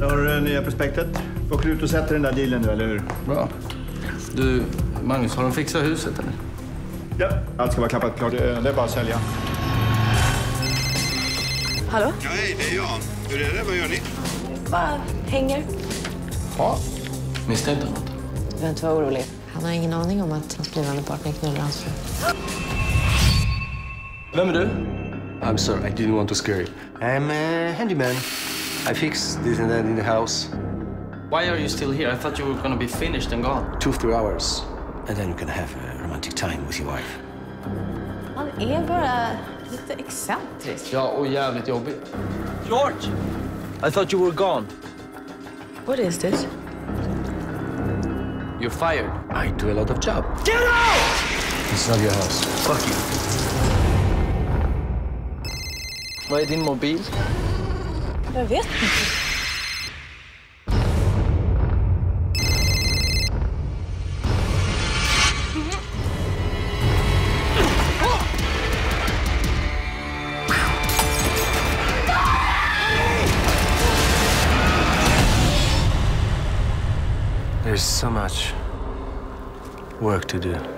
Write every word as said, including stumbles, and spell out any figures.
Jag har nya prospektet. Får klut och sätter den där dealen nu, eller hur? Bra. Du, Magnus, har de fixat huset, eller? Ja, allt ska vara klappat klart. Det, det är bara att sälja. Hallå? Ja, hej, det är jag. Hur är det? Vad gör ni? Bara hänger. Ja, misstänkte något. Du behöver inte vara orolig. Han har ingen aning om att hans blivande partner knullar hans fru. Vem är du? I'm sorry, I didn't want to scare you. I'm a handyman. I fix this and that in the house. Why are you still here? I thought you were gonna be finished and gone. Two, three hours. And then you can have a romantic time with your wife. Han är bara lite excentrisk. Ja, och jävligt jobbig. George! I thought you were gone. What is this? You're fired. I do a lot of job. Get out! It's not your house. Fuck you. Vad är din mobil? Jag vet inte. There's so much work to do.